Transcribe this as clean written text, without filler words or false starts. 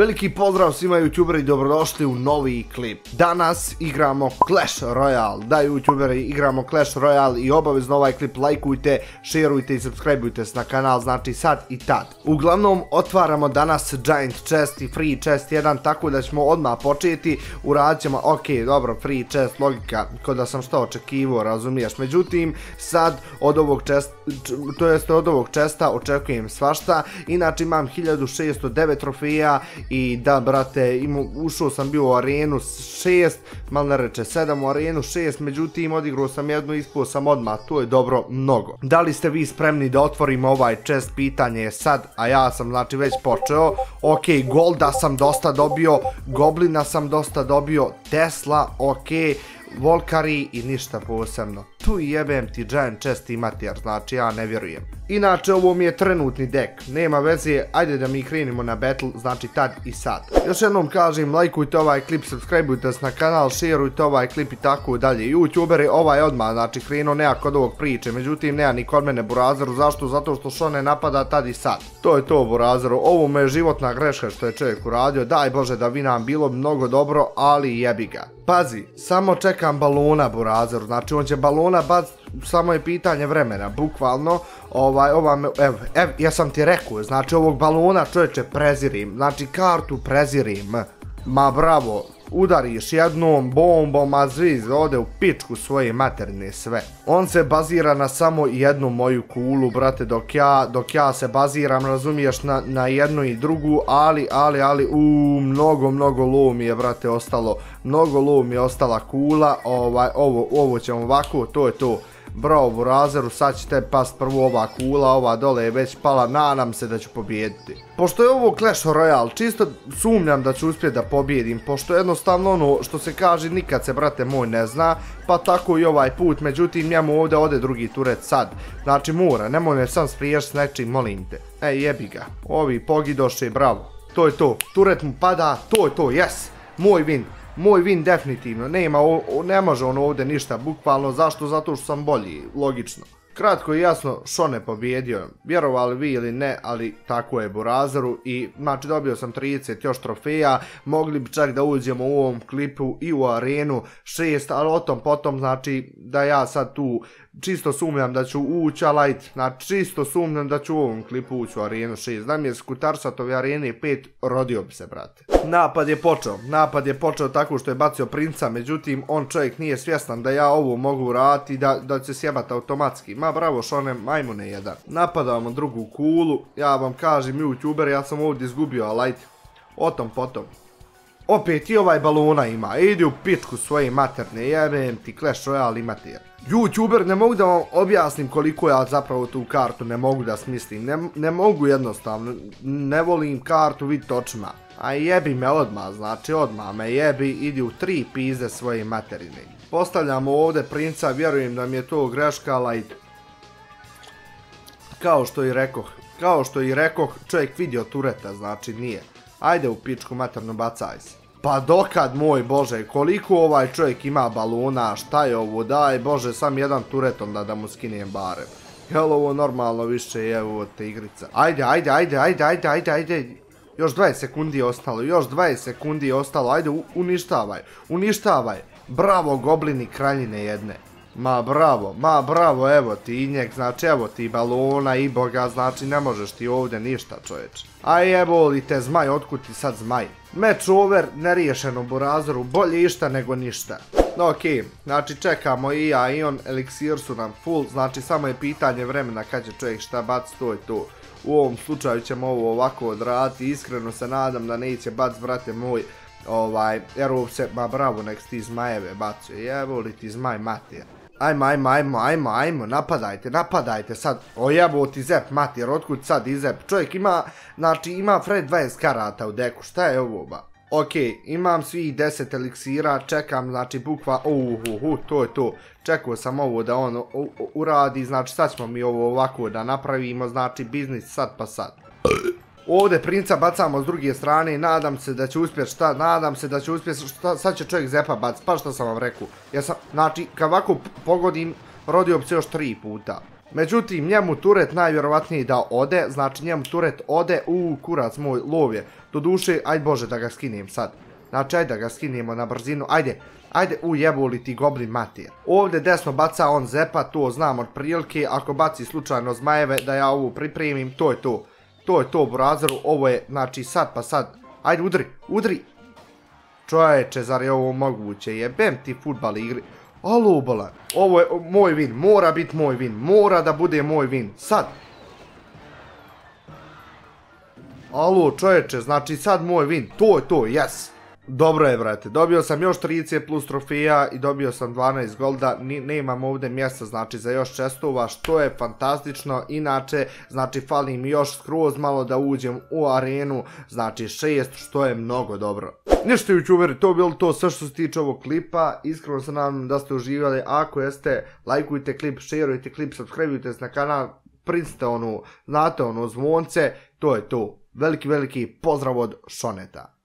Veliki pozdrav svima youtuberi, dobrodošli u novi klip. Danas igramo Clash Royale. Da youtuberi, igramo Clash Royale i obavezno ovaj klip lajkujte, šerujte i subscribeujte se na kanal, znači sad i tad. Uglavnom otvaramo danas Giant Chest i Free Chest 1, tako da ćemo odmah početi. Uradit ćemo, ok, dobro, Free Chest, logika, kao da sam što očekivao, razumiješ. Međutim, sad od ovog chesta, to jest od ovog chesta očekujem svašta, inače imam 1609 trofeja i da brate, ušao sam bio u arenu 6, malo ne reče 7, u arenu 6, međutim odigrao sam jednu, ispao sam odmah, to je dobro mnogo. Da li ste vi spremni da otvorimo ovaj chest, pitanje je sad, a ja sam znači već počeo. Ok, golda sam dosta dobio, goblina sam dosta dobio, Tesla, ok, volkari i ništa posebno. Tu jebem ti Giant Chest i Matijar, znači ja ne vjerujem. Inače ovo mi je trenutni dek, nema veze, ajde da mi krenimo na battle, znači tad i sad. Još jednom kažem, lajkujte ovaj klip, subscribeujte se na kanal, šerujte ovaj klip i tako dalje. Youtuberi, ovaj odmah, znači krenuo nekako od ovog priče, međutim nema ni kod mene Burazeru, zašto? Zato što Šone napada tad i sad. To je to Burazeru, ovo mu je životna greška što je čovjek uradio, daj bože da bi nam bilo mnogo dobro, ali jebi ga. Pazi, samo čekam balona Burazeru, znači on će balona baciti, samo je pitanje vremena, bukvalno, ja sam ti rekao, znači ovog balona čovječe prezirim, znači kartu prezirim, ma bravo, udariš jednom bombom, a zviz ode u pičku svoje materne sve. On se bazira na samo jednu moju kulu, brate, dok ja se baziram, razumiješ, na jednu i drugu, ali, mnogo low mi je, brate, ostalo, mnogo low mi je ostala kula, ovo ćemo ovako, to je to. Bravo Burazeru, sad će te past prvo ova kula, ova dole je već pala, nadam se da ću pobijediti. Pošto je ovo Clash Royale, čisto sumnjam da ću uspjeti da pobijedim, pošto jednostavno ono što se kaže nikad se brate moj ne zna, pa tako i ovaj put, međutim njemu ovdje ode drugi turet sad, znači mora, nemoj me sam spriješi s nečim, molim te. Ej jebi ga, ovi pogidoše, bravo, to je to, turet mu pada, to je to, jes, moj win. Moj win definitivno, ne može on ovdje ništa, bukvalno, zašto? Zato što sam bolji, logično. Kratko i jasno, Šone pobjedio, vjerovali vi ili ne, ali tako je Burazeru i znači dobio sam 30 još trofeja, mogli bi čak da uđemo u ovom klipu i u arenu 6, ali o tom potom, znači da ja sad tu čisto sumljam da ću ući, ali znači čisto sumljam da ću u ovom klipu ući u arenu 6, znam je Skutaršatove arene 5, rodio bi se brate. Napad je počeo tako što je bacio princa, međutim on čovjek nije svjestan da ja ovo mogu uraditi, da će sjebat automatski. Ma bravo Šone, majmune jedan. Napadamo drugu kulu, ja vam kažem youtuber, ja sam ovdje izgubio, ali ajde, o tom potom. Opet i ovaj balona ima, idi u pičku svoje materne, jebem ti Clash Royale imate. Youtuber, ne mogu da vam objasnim koliko ja zapravo tu kartu ne mogu da smislim, ne mogu jednostavno, ne volim kartu vid točma. A jebi me odmah, znači odmah me jebi, idi u tri pizde svoje materine. Postavljamo ovdje princa, vjerujem da mi je to greška, ali kao što i rekoh, čovjek vidio tureta, znači nije. Ajde u pičku materno, bacaj se. Pa dokad, moj bože, koliko ovaj čovjek ima balona, šta je ovo, daj bože, sam jedan turet onda da mu skinem barem. Jel ovo normalno više je ovo te igrica? Ajde. Još 20 sekundi je ostalo, ajde uništavaj. Bravo goblini kraljine jedne. Ma bravo, evo ti njeg, znači evo ti balona i boga, znači ne možeš ti ovdje ništa čovječ. A evo li te zmaj, otkud ti sad zmaj? Match over, neriješeno Burazeru, bolje išta nego ništa. Ok, znači čekamo i ja i on, eliksir su nam full, znači samo je pitanje vremena kad će čovjek šta baci, to je to. U ovom slučaju ćemo ovo ovako odraditi, iskreno se nadam da neće baci, brate moj, jer ovo se, ma bravo, nek ti zmajeve bacuje, jebo li ti zmaj mater. Ajmo, napadajte sad, ojebo ti zep mater, otkud sad i zep, čovjek ima, znači ima Fred 20 karata u deku, šta je ovo ba? Ok, imam svih 10 eliksira, čekam, znači bukva, to je to, čekao sam ovo da on uradi, znači sad ćemo mi ovo ovako da napravimo, znači biznis sad pa sad. Ovdje princa bacamo s druge strane, nadam se da će uspjeti, sad će čovjek zepa bac, pa što sam vam rekao, znači kad ovako pogodim, rodio bi se još 3 puta. Međutim, njemu turet najvjerovatniji da ode, znači njemu turet ode, kurac moj, lov je. Doduše, aj bože da ga skinem sad. Znači, ajde da ga skinemo na brzinu, ajde, ajde, ujebuli ti goblin mater. Ovdje desno baca on zepa, to znam od prilike, ako baci slučajno zmajeve da ja ovu pripremim, to je to. To je to u razoru, ovo je, znači sad pa sad, ajde udri, udri. Čovječe, zar je ovo moguće, jebem ti futbal igri. Alo, bolan, ovo je moj win, mora biti moj win, mora da bude moj win, sad. Alo, čovječe, znači sad moj win, to je to, jes. Dobro je, brate, dobio sam još 30 plus trofeja i dobio sam 12 golda, nemam ovdje mjesta, znači, za još čestova, što je fantastično, inače, znači, fali mi još skroz malo da uđem u arenu, znači, 6, što je mnogo dobro. Ništa youtuberi, to je bilo to sve što se tiče ovog klipa, iskreno se nadam da ste uživali, ako jeste, lajkujte klip, šerujte klip, subscribeujte se na kanal, pritisnite ono, znate ono, zvonce, to je to. Veliki pozdrav od Šoneta.